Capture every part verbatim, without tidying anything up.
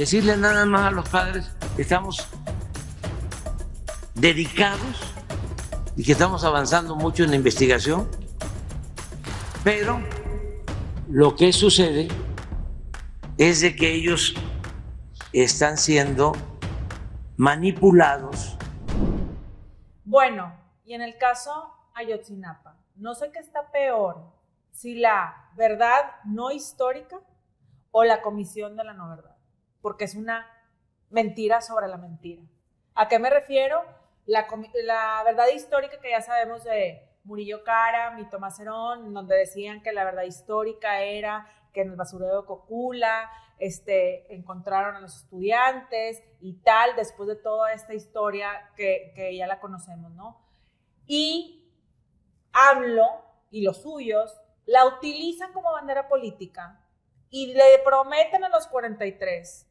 decirle nada más a los padres que estamos dedicados y que estamos avanzando mucho en la investigación, pero lo que sucede es de que ellos están siendo manipulados. Bueno, y en el caso Ayotzinapa, no sé qué está peor, si la verdad no histórica o la comisión de la no verdad, porque es una mentira sobre la mentira. ¿A qué me refiero? La, la verdad histórica que ya sabemos de Murillo Cara, mi Tomás Herón, donde decían que la verdad histórica era que en el basurero de Cocula este, encontraron a los estudiantes y tal, después de toda esta historia que, que ya la conocemos, ¿no? Y AMLO y los suyos la utilizan como bandera política y le prometen a los cuarenta y tres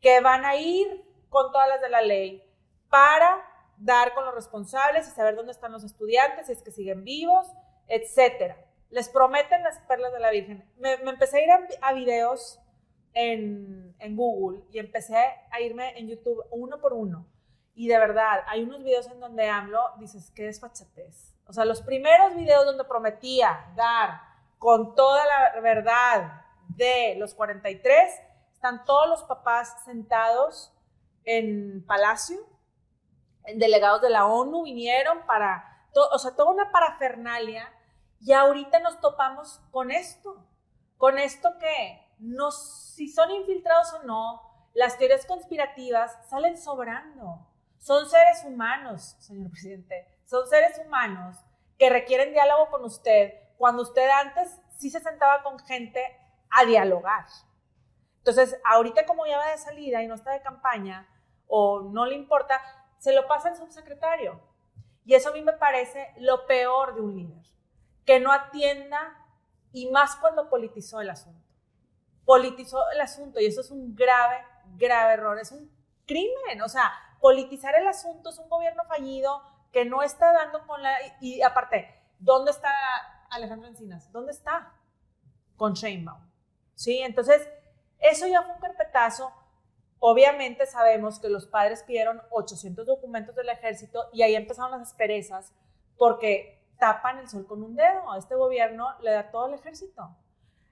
que van a ir con todas las de la ley para dar con los responsables y saber dónde están los estudiantes, si es que siguen vivos, etcétera. Les prometen las perlas de la Virgen. Me, me empecé a ir a, a videos en, en Google y empecé a irme en YouTube uno por uno. Y de verdad, hay unos videos en donde AMLO, dices, qué desfachatez. O sea, los primeros videos donde prometía dar con toda la verdad de los cuarenta y tres, están todos los papás sentados en Palacio, delegados de la ONU vinieron para, to, o sea, toda una parafernalia. Y ahorita nos topamos con esto, con esto que nos, si son infiltrados o no, las teorías conspirativas salen sobrando. Son seres humanos, señor presidente, son seres humanos que requieren diálogo con usted cuando usted antes sí se sentaba con gente a dialogar. Entonces, ahorita como ya va de salida y no está de campaña o no le importa, se lo pasa al subsecretario. Y eso a mí me parece lo peor de un líder, que no atienda, y más cuando politizó el asunto. Politizó el asunto y eso es un grave, grave error, es un crimen. O sea, politizar el asunto es un gobierno fallido que no está dando con la... Y aparte, ¿dónde está Alejandro Encinas? ¿Dónde está? Con Sheinbaum. ¿Sí? Entonces, eso ya fue un carpetazo. Obviamente sabemos que los padres pidieron ochocientos documentos del ejército y ahí empezaron las asperezas porque tapan el sol con un dedo. A este gobierno le da todo el ejército.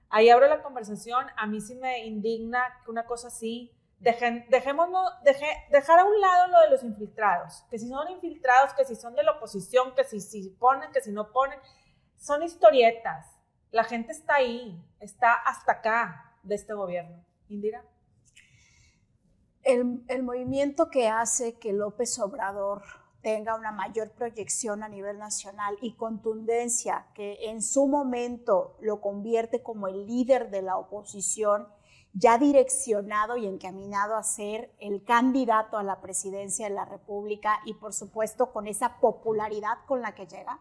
Ahí abro la conversación. A mí sí me indigna que una cosa así. Dejen, dejémonos, deje, dejar a un lado lo de los infiltrados. Que si son infiltrados, que si son de la oposición, que si, si ponen, que si no ponen. Son historietas. La gente está ahí. Está hasta acá de este gobierno. Indira. El, el movimiento que hace que López Obrador tenga una mayor proyección a nivel nacional y contundencia, que en su momento lo convierte como el líder de la oposición, ya direccionado y encaminado a ser el candidato a la presidencia de la República y, por supuesto, con esa popularidad con la que llega,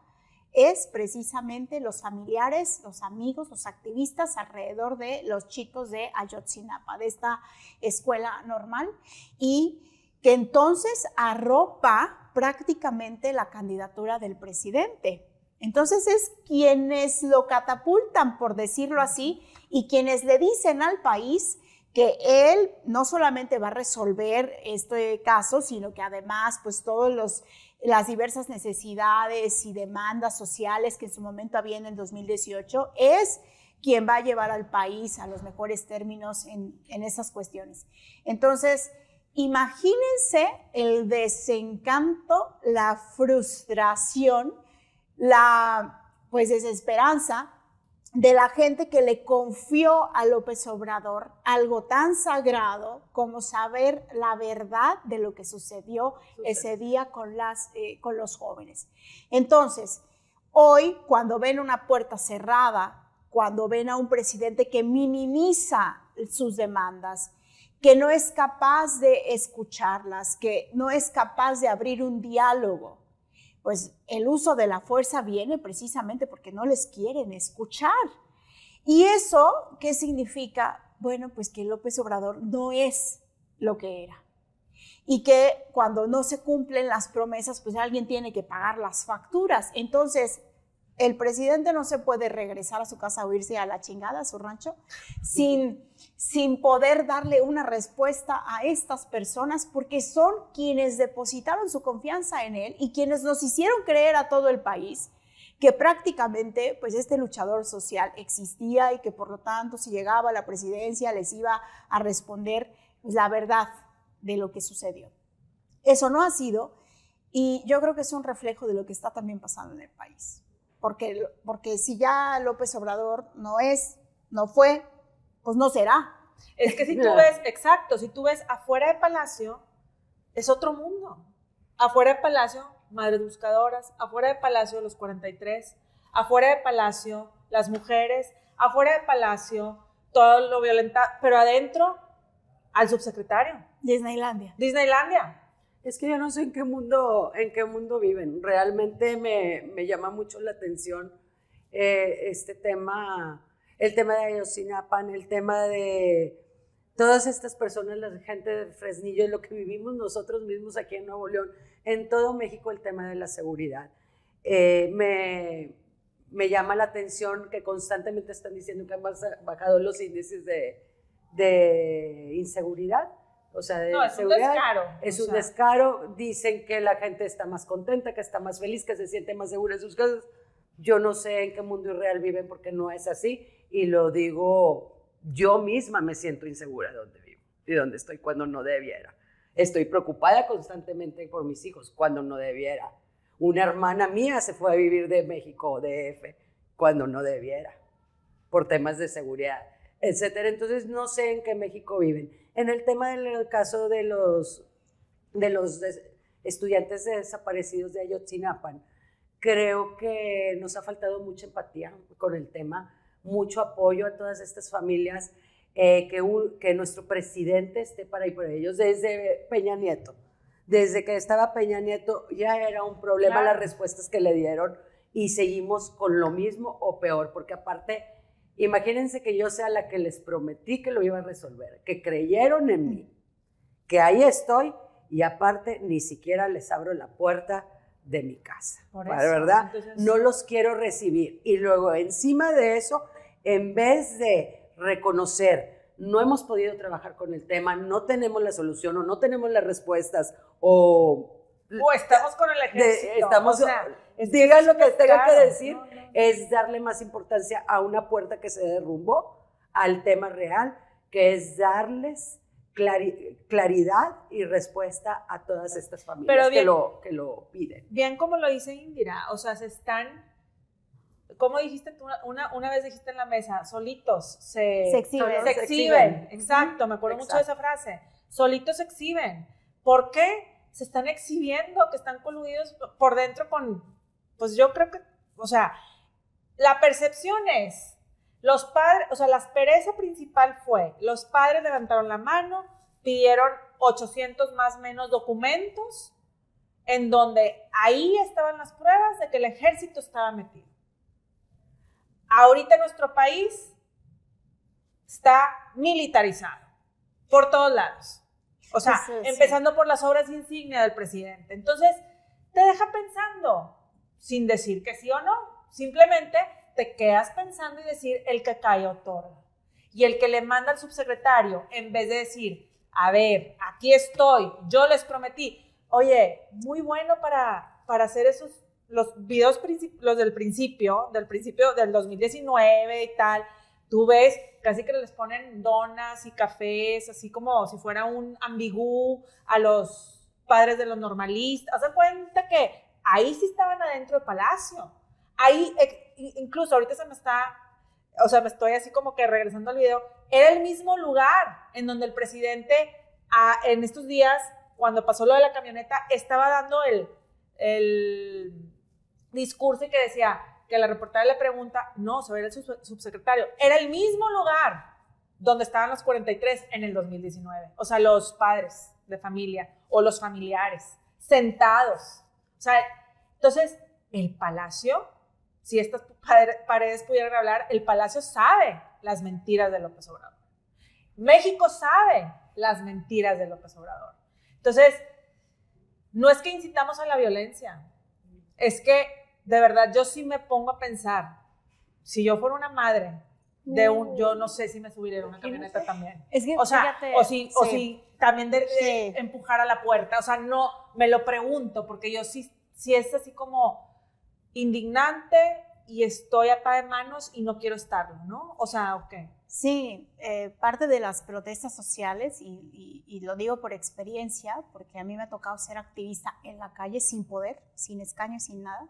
es precisamente los familiares, los amigos, los activistas alrededor de los chicos de Ayotzinapa, de esta escuela normal, y que entonces arropa prácticamente la candidatura del presidente. Entonces es quienes lo catapultan, por decirlo así, y quienes le dicen al país que él no solamente va a resolver este caso, sino que además pues todos los... las diversas necesidades y demandas sociales que en su momento había en el dos mil dieciocho, es quien va a llevar al país a los mejores términos en, en esas cuestiones. Entonces, imagínense el desencanto, la frustración, la pues desesperanza de la gente que le confió a López Obrador algo tan sagrado como saber la verdad de lo que sucedió ese día con, las, eh, con los jóvenes. Entonces, hoy cuando ven una puerta cerrada, cuando ven a un presidente que minimiza sus demandas, que no es capaz de escucharlas, que no es capaz de abrir un diálogo, pues el uso de la fuerza viene precisamente porque no les quieren escuchar. ¿Y eso qué significa? Bueno, pues que López Obrador no es lo que era. Y que cuando no se cumplen las promesas, pues alguien tiene que pagar las facturas. Entonces, el presidente no se puede regresar a su casa o irse a la chingada, a su rancho, sin, sin poder darle una respuesta a estas personas, porque son quienes depositaron su confianza en él y quienes nos hicieron creer a todo el país que prácticamente pues este luchador social existía y que por lo tanto si llegaba a la presidencia les iba a responder la verdad de lo que sucedió. Eso no ha sido, y yo creo que es un reflejo de lo que está también pasando en el país. Porque, porque si ya López Obrador no es, no fue, pues no será. Es que si tú ves, exacto, si tú ves afuera de Palacio, es otro mundo. Afuera de Palacio, Madres Buscadoras, afuera de Palacio los cuarenta y tres, afuera de Palacio las mujeres, afuera de Palacio todo lo violentado, pero adentro al subsecretario. Disneylandia. Disneylandia. Es que yo no sé en qué mundo, en qué mundo viven. Realmente me, me llama mucho la atención eh, este tema, el tema de Ayotzinapa, el tema de todas estas personas, la gente de Fresnillo, lo que vivimos nosotros mismos aquí en Nuevo León, en todo México, el tema de la seguridad. Eh, me, me llama la atención que constantemente están diciendo que han bajado los índices de, de inseguridad. O sea, de no, es un descaro. Es un sea. descaro. Dicen que la gente está más contenta, que está más feliz, que se siente más segura en sus casas. Yo no sé en qué mundo irreal viven porque no es así. Y lo digo, yo misma me siento insegura de donde vivo y donde estoy cuando no debiera. Estoy preocupada constantemente por mis hijos cuando no debiera. Una hermana mía se fue a vivir de México, de D F, cuando no debiera, por temas de seguridad, etcétera. Entonces no sé en qué México viven. En el tema del caso de los, de los des, estudiantes desaparecidos de Ayotzinapa, creo que nos ha faltado mucha empatía con el tema, mucho apoyo a todas estas familias, eh, que, un, que nuestro presidente esté para ir por ellos desde Peña Nieto. Desde que estaba Peña Nieto ya era un problema claro. Las respuestas que le dieron y seguimos con lo mismo o peor, porque aparte... Imagínense que yo sea la que les prometí que lo iba a resolver, que creyeron en mí, que ahí estoy y aparte ni siquiera les abro la puerta de mi casa. Por eso, ¿verdad? Entonces... No los quiero recibir. Y luego encima de eso, en vez de reconocer, no hemos podido trabajar con el tema, no tenemos la solución o no tenemos las respuestas o... O estamos con el ejército. De, estamos, o sea, digan lo que tengan que decir, no, no, no. Es darle más importancia a una puerta que se derrumbó, al tema real, que es darles clari, claridad y respuesta a todas estas familias. Pero bien, que, lo, que lo piden. Vean cómo lo dice Indira, o sea, se están, como dijiste tú, una, una vez dijiste en la mesa, solitos se, se, exhiben. se, exhiben. se exhiben. Exacto, me acuerdo Exacto. mucho de esa frase. Solitos se exhiben. ¿Por qué? Se están exhibiendo, que están coludidos por dentro con, pues yo creo que, o sea, la percepción es, los padres, o sea, la aspereza principal fue, los padres levantaron la mano, pidieron ochocientos más menos documentos, en donde ahí estaban las pruebas de que el ejército estaba metido. Ahorita nuestro país está militarizado, por todos lados. O sea, sí, sí, empezando sí. por las obras insignia del presidente. Entonces, te deja pensando, sin decir que sí o no. Simplemente te quedas pensando y decir, el que cae otorga. Y el que le manda al subsecretario, en vez de decir, a ver, aquí estoy, yo les prometí. Oye, muy bueno para, para hacer esos, los videos los del principio, del principio del dos mil diecinueve y tal. Tú ves, casi que les ponen donas y cafés, así como si fuera un ambigú a los padres de los normalistas. Haz de cuenta que ahí sí estaban adentro de Palacio. Ahí, incluso ahorita se me está, o sea, me estoy así como que regresando al video, era el mismo lugar en donde el presidente, a, en estos días, cuando pasó lo de la camioneta, estaba dando el, el discurso y que decía... que la reportera le pregunta, no, se va a ir el subsecretario. Era el mismo lugar donde estaban los cuarenta y tres en el dos mil diecinueve. O sea, los padres de familia o los familiares, sentados. O sea, entonces, el Palacio, si estas paredes pudieran hablar, el Palacio sabe las mentiras de López Obrador. México sabe las mentiras de López Obrador. Entonces, no es que incitamos a la violencia, es que de verdad, yo sí me pongo a pensar, si yo fuera una madre, de un, yo no sé si me subiría a una camioneta, no sé, también. Es que, o sea, fíjate, o si, sí. o si también de, de sí. empujar a la puerta, o sea, no, me lo pregunto, porque yo sí, sí es así como indignante y estoy atada de manos y no quiero estarlo, ¿no? O sea, ok. Sí, eh, parte de las protestas sociales, y, y, y lo digo por experiencia, porque a mí me ha tocado ser activista en la calle sin poder, sin escaño, sin nada,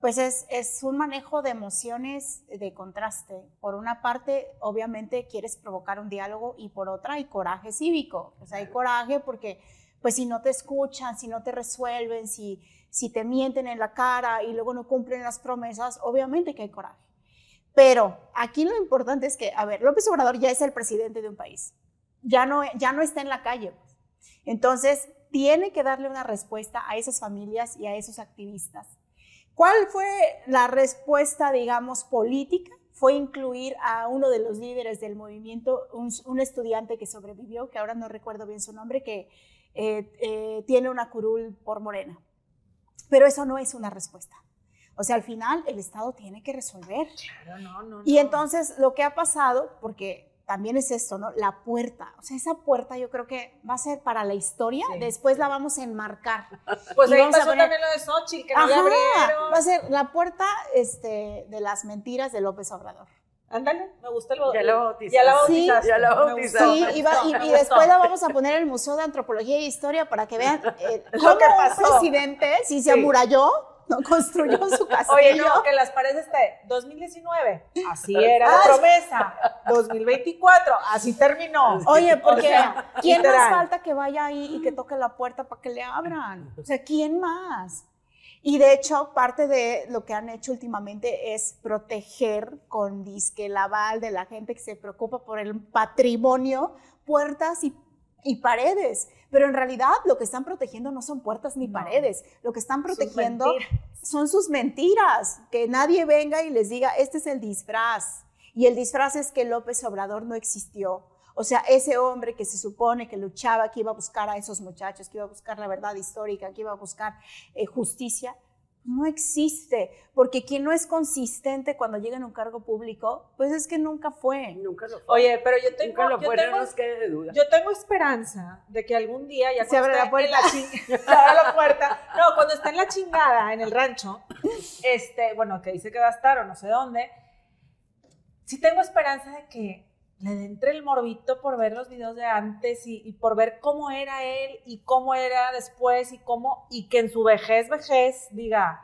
pues es, es un manejo de emociones de contraste. Por una parte, obviamente, quieres provocar un diálogo, y por otra hay coraje cívico. O sea, hay coraje porque, pues, si no te escuchan, si no te resuelven, si, si te mienten en la cara y luego no cumplen las promesas, obviamente que hay coraje. Pero aquí lo importante es que, a ver, López Obrador ya es el presidente de un país. Ya no, ya no está en la calle. Entonces, tiene que darle una respuesta a esas familias y a esos activistas. ¿Cuál fue la respuesta, digamos, política? Fue incluir a uno de los líderes del movimiento, un, un estudiante que sobrevivió, que ahora no recuerdo bien su nombre, que eh, eh, tiene una curul por Morena. Pero eso no es una respuesta. O sea, al final el Estado tiene que resolver. Claro, no, no, no. Y entonces lo que ha pasado, porque también es esto, ¿no? La puerta. O sea, esa puerta yo creo que va a ser para la historia. Sí. Después la vamos a enmarcar. Pues ahí pasó poner... también lo de Xóchitl, que no le abrieron. Va a ser la puerta este, de las mentiras de López Obrador. Ándale, me gusta el bautizo. Ya la bautizaste. Ya la bautizaste. Sí, ya la bautizaste. Sí, y, va, y, y después la vamos a poner en el Museo de Antropología e Historia para que vean eh, cómo que pasó. Un presidente, si sí. se amuralló, no construyó su castillo. Oye, no, que las paredes esté dos mil diecinueve, así era la promesa, dos mil veinticuatro, así terminó. Oye, porque o sea, ¿quién literal. Más falta que vaya ahí y que toque la puerta para que le abran? O sea, ¿quién más? Y de hecho, parte de lo que han hecho últimamente es proteger con disque el aval de la gente que se preocupa por el patrimonio, puertas y y paredes, pero en realidad lo que están protegiendo no son puertas ni no. paredes, lo que están protegiendo sus son sus mentiras, que nadie venga y les diga, este es el disfraz, y el disfraz es que López Obrador no existió, o sea, ese hombre que se supone que luchaba, que iba a buscar a esos muchachos, que iba a buscar la verdad histórica, que iba a buscar eh, justicia, no existe, porque quien no es consistente cuando llega en un cargo público, pues es que nunca fue. Nunca lo fue. Oye, pero yo tengo, lo yo, fue, tengo no nos quede de duda. Yo tengo esperanza de que algún día ya se abra la puerta. La se abra la puerta. No, cuando está en la chingada, en el rancho, este, bueno, que dice que va a estar o no sé dónde, sí tengo esperanza de que le entre el morbito por ver los videos de antes y, y por ver cómo era él y cómo era después y cómo, y que en su vejez, vejez, diga,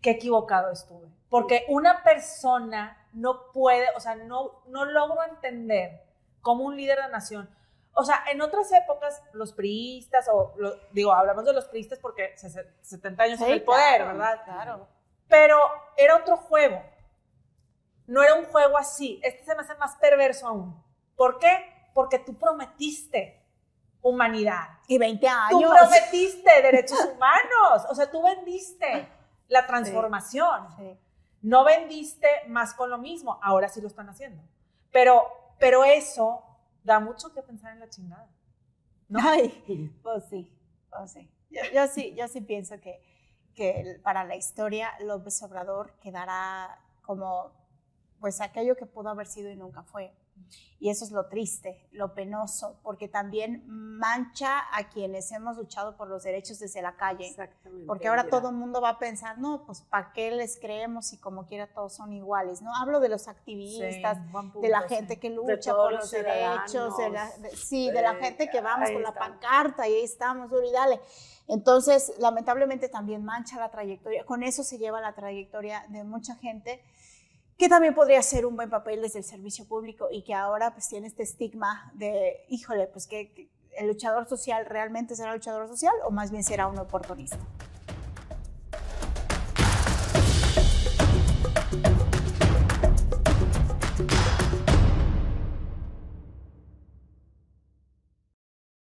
qué equivocado estuve. Porque una persona no puede, o sea, no, no logro entender cómo un líder de nación, o sea, en otras épocas, los priistas, o lo, digo, hablamos de los priistas porque setenta años sí, en el poder, claro, ¿verdad? Claro. Pero era otro juego. No era un juego así. Este se me hace más perverso aún. ¿Por qué? Porque tú prometiste humanidad. Y veinte años. Tú prometiste derechos humanos. O sea, tú vendiste la transformación. Sí, sí. No vendiste más con lo mismo. Ahora sí lo están haciendo. Pero, pero eso da mucho que pensar en la chingada, ¿no? Ay, pues sí, pues sí. Yo, yo sí, yo sí pienso que, que para la historia López Obrador quedará como... pues aquello que pudo haber sido y nunca fue. Y eso es lo triste, lo penoso, porque también mancha a quienes hemos luchado por los derechos desde la calle. Exactamente. Porque ahora todo el mundo va a pensar, no, pues ¿para qué les creemos si como quiera todos son iguales? No hablo de los activistas, sí, punto, de la gente sí. que lucha por los, los derechos, de la, de, sí, de, de la gente que vamos con estamos. La pancarta y ahí estamos, duro y dale. Entonces, lamentablemente también mancha la trayectoria, con eso se lleva la trayectoria de mucha gente que también podría ser un buen papel desde el servicio público y que ahora pues tiene este estigma de, híjole, pues que, que el luchador social realmente será luchador social o más bien será un oportunista.